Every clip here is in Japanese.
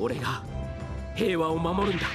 俺が平和を守るんだ。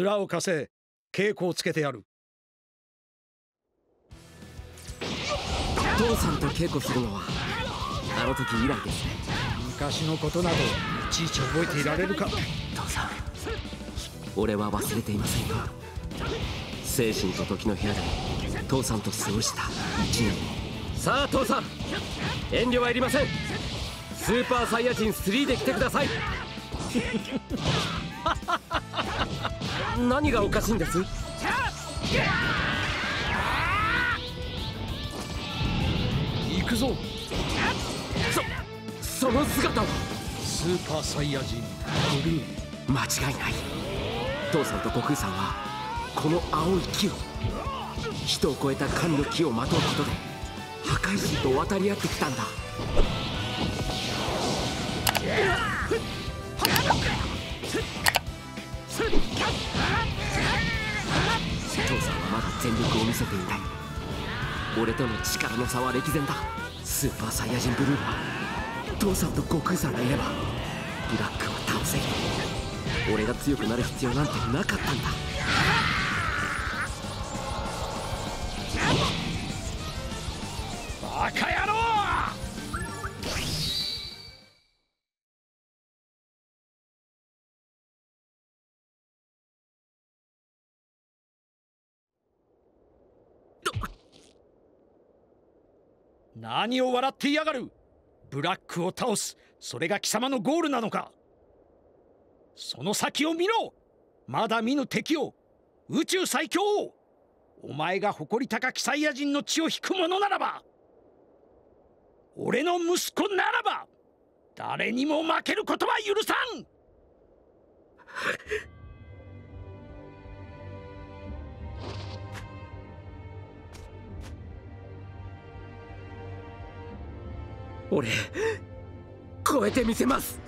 面を貸せ、稽古をつけてやる。父さんと稽古するのはあの時以来ですね。昔のことなどいちいち覚えていられるか。父さん、俺は忘れていませんが、精神と時の部屋で父さんと過ごした1年。さあ父さん、遠慮はいりません。スーパーサイヤ人3で来てください。何がおかしいんです？行くぞ。その姿はスーパーサイヤ人ブルー。間違いない。父さんと悟空さんはこの青い木を、人を超えた神の木をまとうことで破壊神と渡り合ってきたんだ。父さんはまだ全力を見せていない。俺との力の差は歴然だ。スーパーサイヤ人ブルーは父さんと悟空さんがいればブラックを倒せる。俺が強くなる必要なんてなかったんだ。バカ野郎！何を笑っていやがる。ブラックを倒す、それが貴様のゴールなのか。その先を見ろ。まだ見ぬ敵を、宇宙最強を。お前が誇り高きサイヤ人の血を引く者ならば、俺の息子ならば、誰にも負けることは許さん。俺、超えてみせます。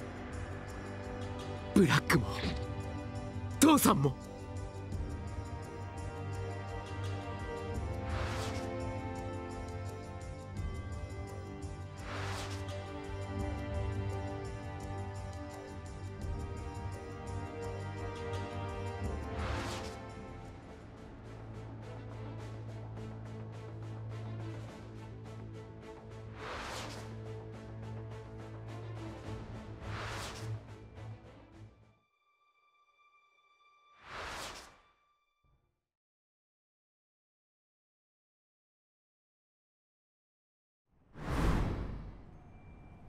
ブラックも父さんも。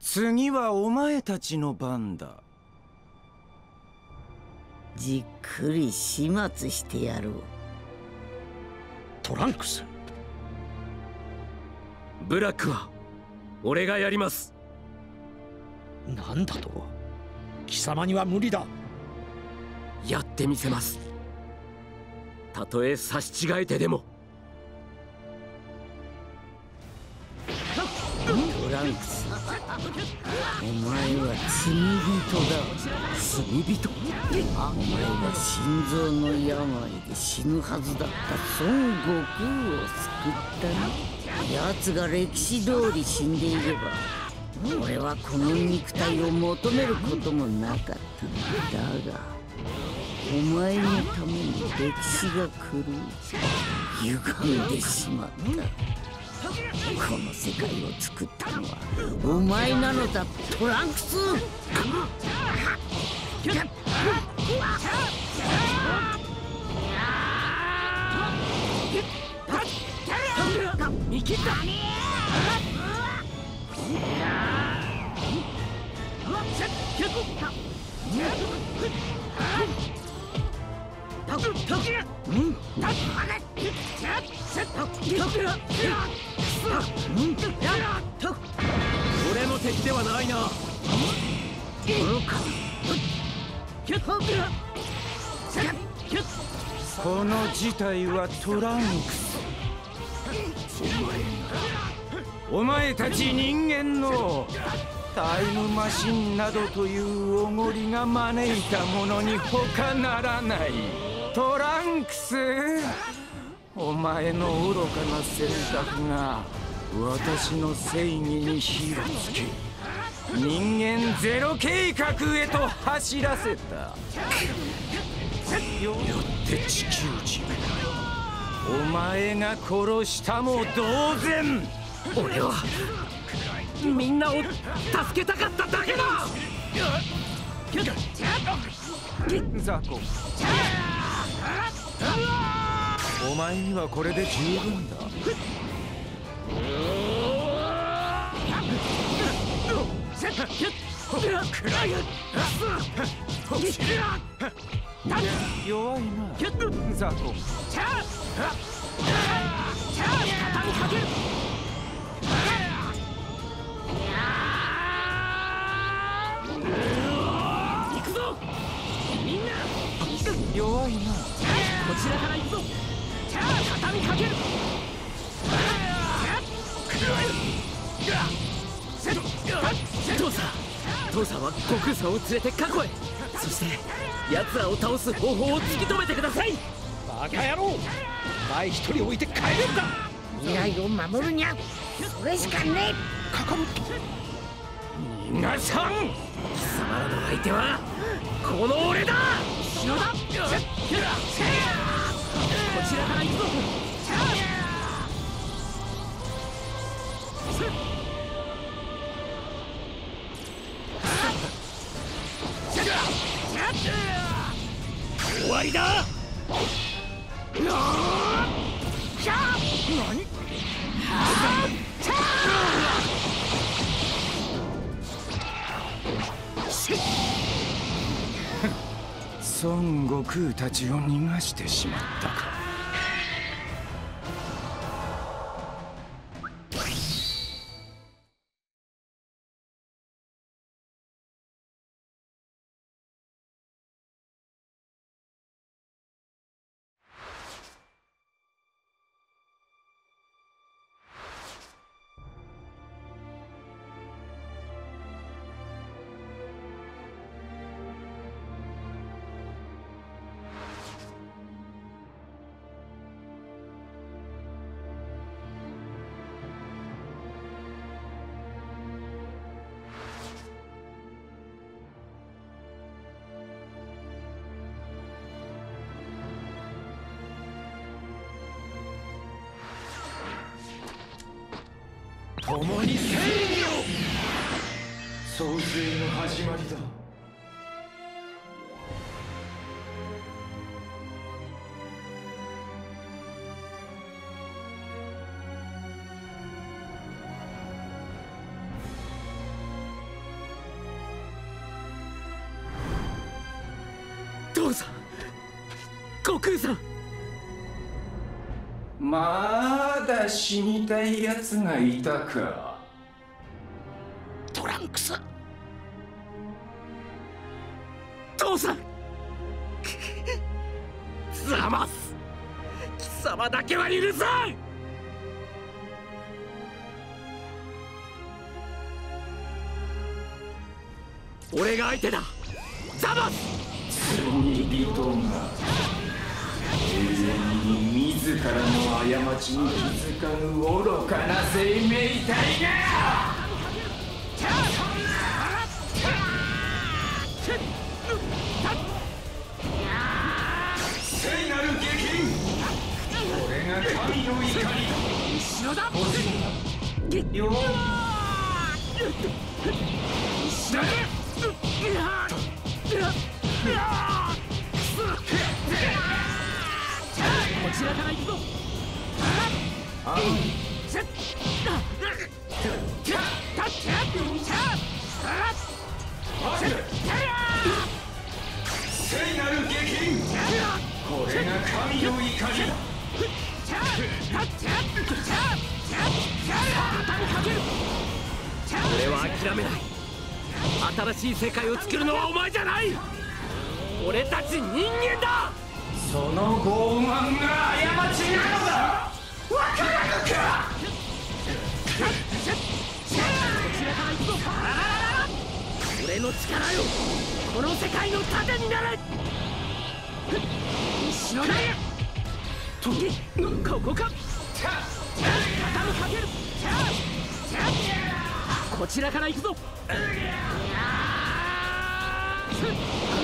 次はお前たちの番だ。じっくり始末してやろう。トランクス。ブラックは俺がやります。なんだと？貴様には無理だ。やってみせます。たとえ差し違えてでも。トランクス、お前は罪人だ。罪人？お前は心臓の病で死ぬはずだった孫悟空を救ったな。奴が歴史通り死んでいれば、俺はこの肉体を求めることもなかったのだが、お前のために歴史が狂い、歪んでしまった。この世界を作ったのはお前なのだ、トランクス。俺の敵ではないな。この事態はトランクス。お前たち人間のタイムマシンなどというおごりが招いたものに他ならない。トランクス、お前の愚かな選択が私の正義に火をつけ、人間ゼロ計画へと走らせた。よって地球人、お前が殺したも同然。俺はみんなを助けたかっただけだ。ザコ、お前にはこれで十分だ。弱いな、ザコ。行くぞみんな。弱いな、こちらから行くぞ。畳みかける。父さんは悟空さんを連れて過去へ、そして奴らを倒す方法を突き止めてください。バカ野郎、お前一人置いて帰れるか。未来を守るにゃそれしかねえ。逃がさん。貴様らの相手はこの俺だ。後ろだ。こちらから行くぞ。終わりだ。孫悟空たちを逃がしてしまったか。共に正義を。創世の始まりだ。父さん、悟空さん、まだ死にたいやつがいたか。トランクス、父さんざます貴様だけは許さん。俺が相手だ、ざますついにリトンが自らの過ちに気づかぬ愚かな生命体が。聖なる激鱗、これが神の怒り。後ろだ。よこちらから行くぞ。は諦めない。新しい世界を作るのはお前じゃない。俺たち人間だ。その傲慢が過ちなのだ。分からぬか。俺の力よ、この世界の盾になれ。後ろだ。ここか。傾ける。こちらから行くぞ。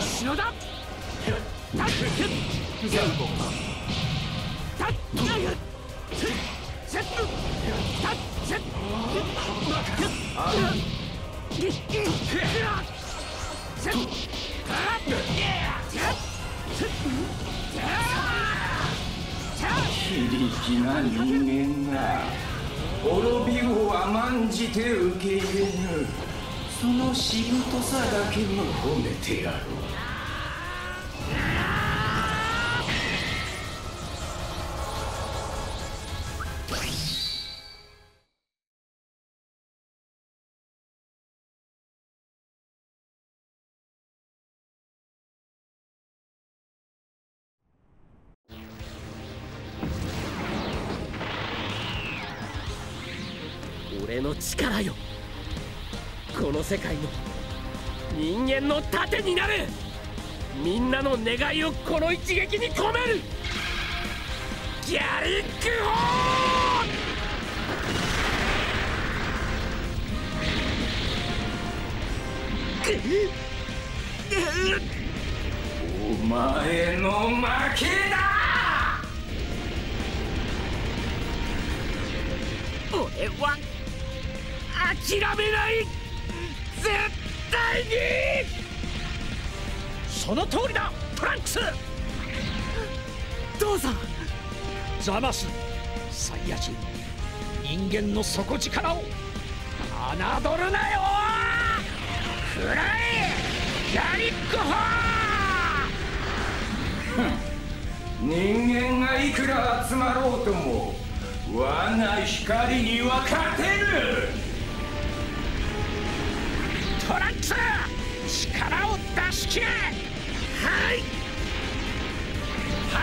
後ろだ。タッ非力な人間が滅びを甘んじて受け入れぬ、そのしぶとさだけも褒めてやろう。俺の力よ、この世界の人間の盾になる。みんなの願いをこの一撃に込める。ギャリック砲！お前の負けだ。俺は諦めない。絶対に。その通りだ、トランクス。父さん。ザマス、サイヤ人、人間の底力を侮るなよ。フライギャリック砲。人間がいくら集まろうとも我が光には勝てぬ。トランクス、力を出し切れ。はいは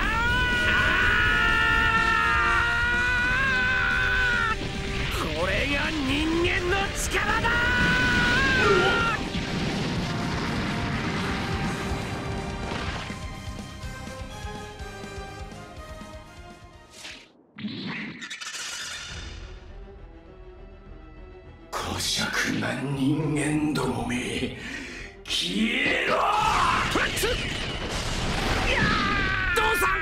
ー。これが人間の力だ。人間どもめ、消えろ。トランクス、父さん。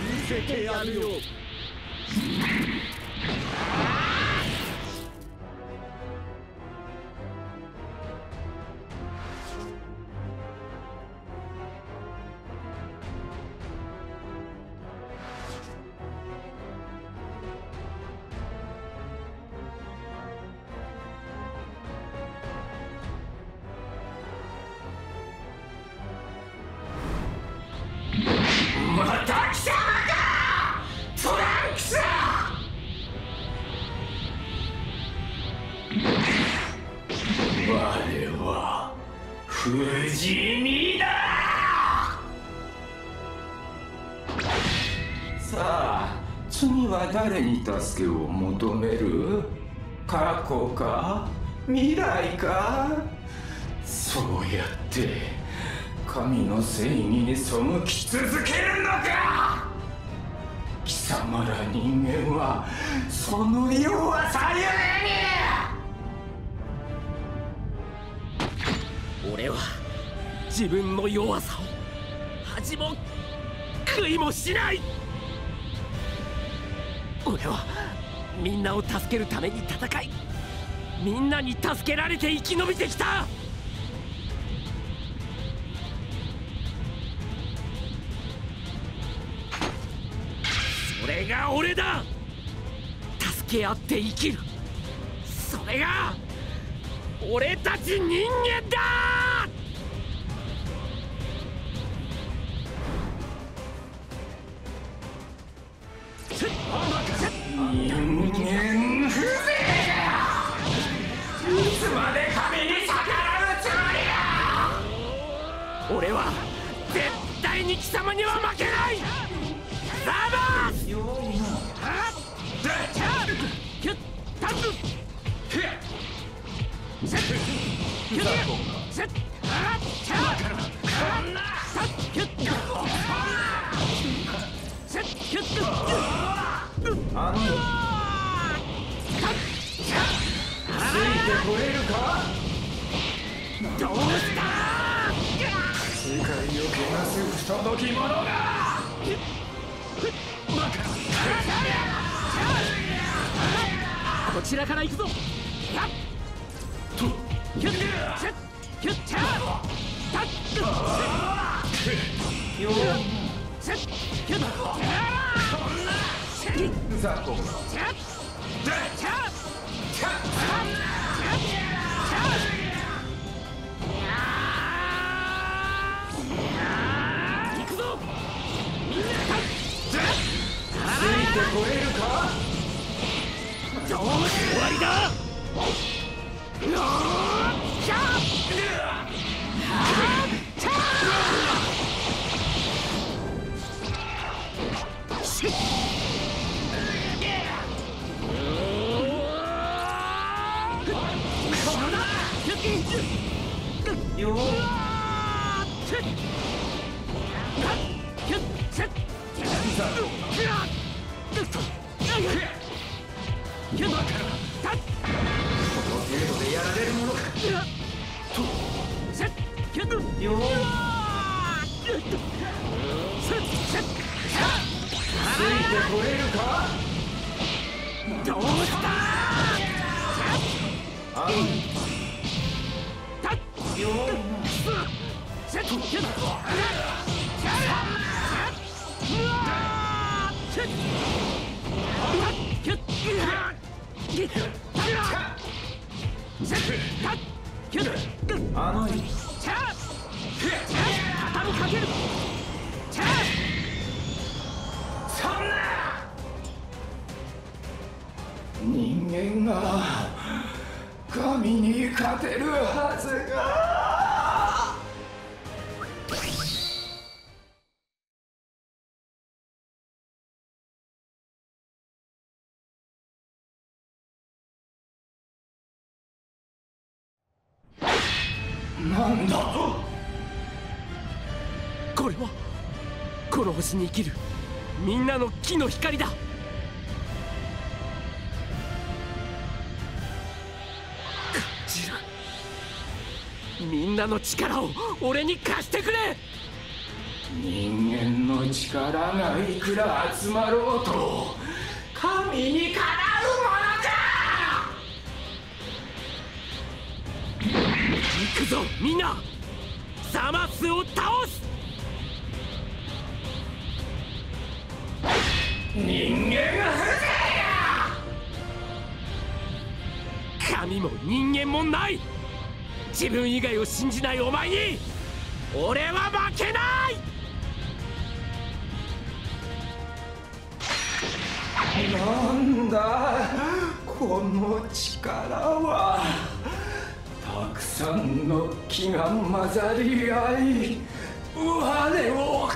見せてやるよ。また来た。不死身だ。さあ、次は誰に助けを求める？過去か未来か。そうやって神の正義に背き続けるのか。貴様ら人間はその弱さゆえに。俺は自分の弱さを恥も悔いもしない。俺はみんなを助けるために戦い、みんなに助けられて生き延びてきた。それが俺だ。助け合って生きる、それが俺たち人間だ。俺は絶対に貴様には負けない。ラバース。ついてこれるか？どうした？世界を汚す不届き者が！こちらから行くぞ！ついてこれるか？どうして終わりだ？この程度でやられるものか。ついてこれるか？どうした？人間が神に勝てるはずが。なんだと？これはこの星に生きるみんなの木の光だ。感じる。みんなの力を俺に貸してくれ。人間の力がいくら集まろうと神にかなうもの。行くぞみんな、ザマスを倒す。人間が不正や。神も人間もない。自分以外を信じないお前に俺は負けない。なんだこの力は。たくさんの木が混ざり合い我を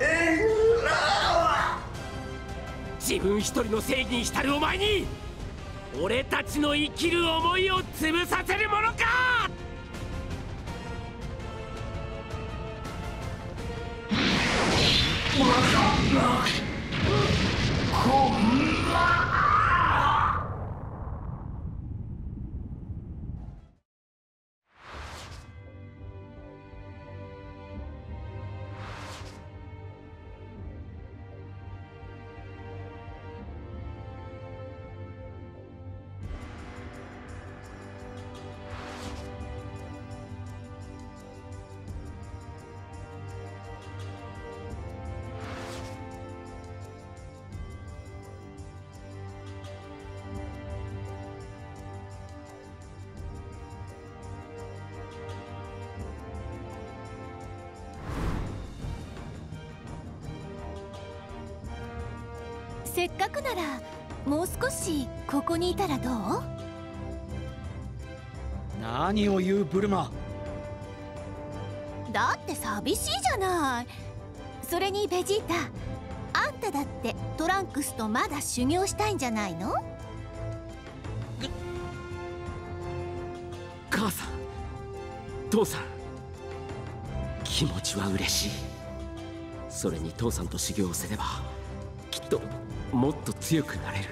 えぐらう。自分一人の正義に浸るお前に俺たちの生きる思いを潰させるものか。こんなせっかくならもう少しここにいたらどう？何を言うブルマ。だって寂しいじゃない。それにベジータ、あんただってトランクスとまだ修行したいんじゃないの？母さん、父さん、気持ちは嬉しい。それに父さんと修行をすればきっともっと強くなれる。